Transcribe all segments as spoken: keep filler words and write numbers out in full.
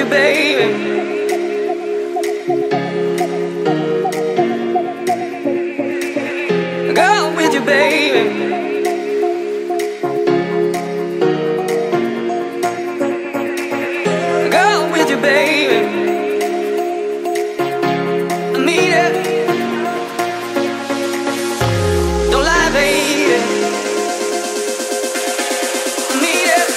you, baby. Girl, I'm with you, baby. Girl, I'm with you, baby. I need it. Don't lie, baby. I need it.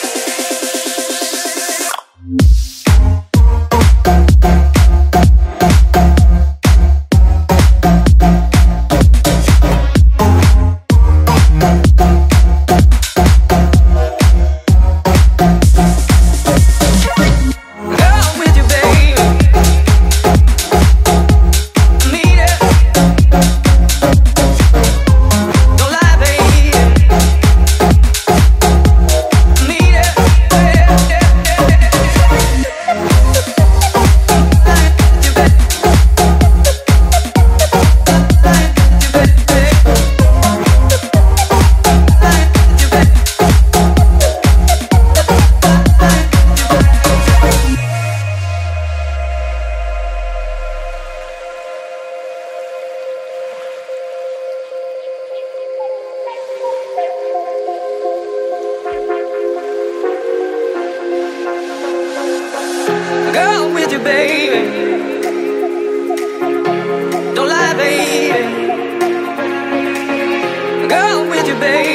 Girl, I'm with you, baby. Don't lie, baby. Girl, I'm with you, baby.